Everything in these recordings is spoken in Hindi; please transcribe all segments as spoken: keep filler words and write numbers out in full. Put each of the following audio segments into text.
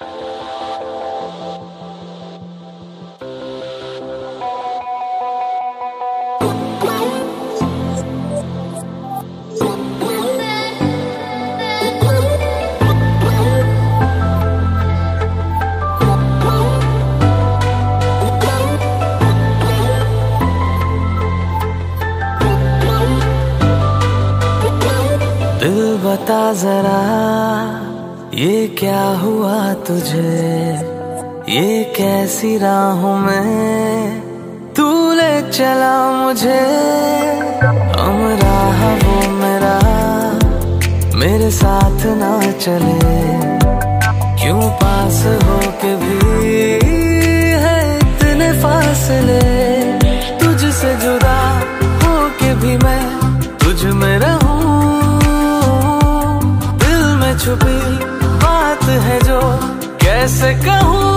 बता जरा ये क्या हुआ तुझे, ये कैसी राहों में तू ले चला मुझे। अमराह वो मेरा मेरे साथ ना चले, क्यों पास हो के भी है इतने फासले। तुझसे जुदा हो के भी मैं तुझ में रहूं, छुपी बात है जो कैसे कहूँ।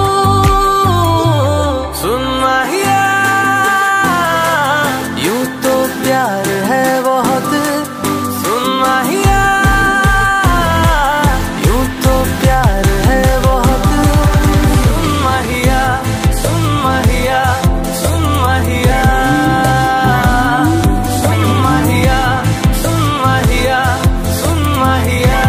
सुनना ही यूं तो प्यार है बहुत, सुनना ही यूं तो प्यार है बहुत। सुन माहिया सुन माहिया सुन माहिया सुन माहिया सुन माहिया सुन माहिया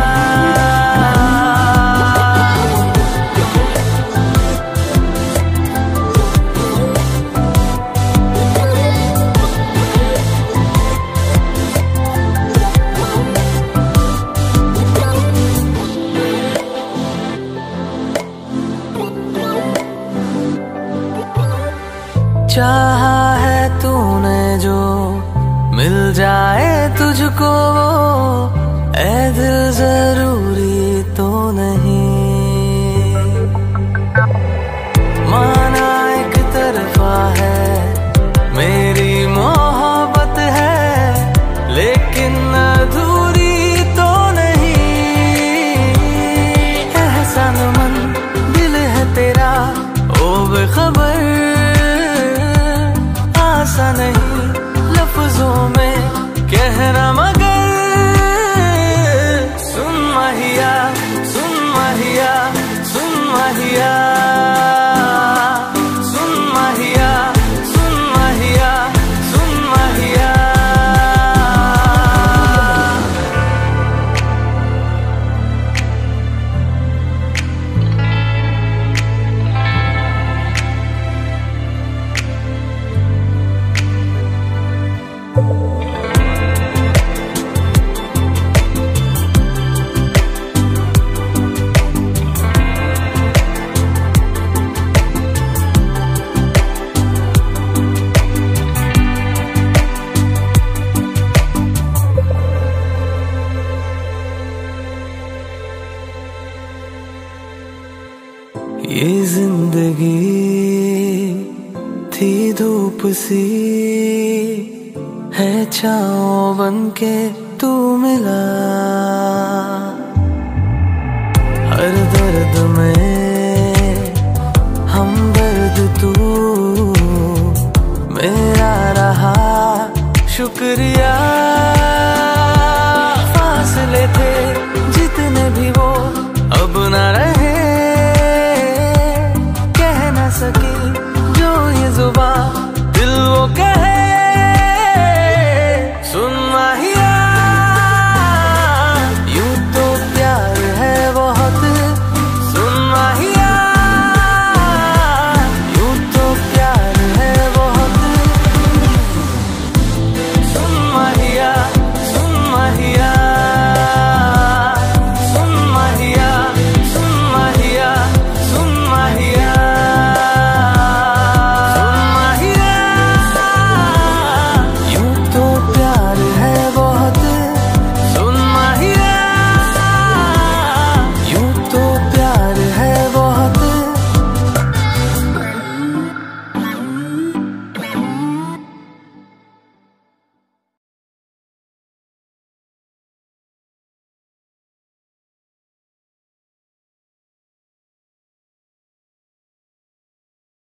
चाहा है तूने जो मिल जाए तुझको ऐ दिल, जरूरी तो नहीं। माना एक तरफा है मेरी मोहब्बत है, लेकिन अधूरी तो नहीं। एहसान मन दिल है तेरा ओ बेखबर, ऐसा नहीं लफ्जों में कहना मगर। सुन माहिया सुन माहिया सुन माहिया सुन माहिया सुन माहिया सुन माहिया। ये जिंदगी थी धूप सी है छाँव बन के तू मिला। हर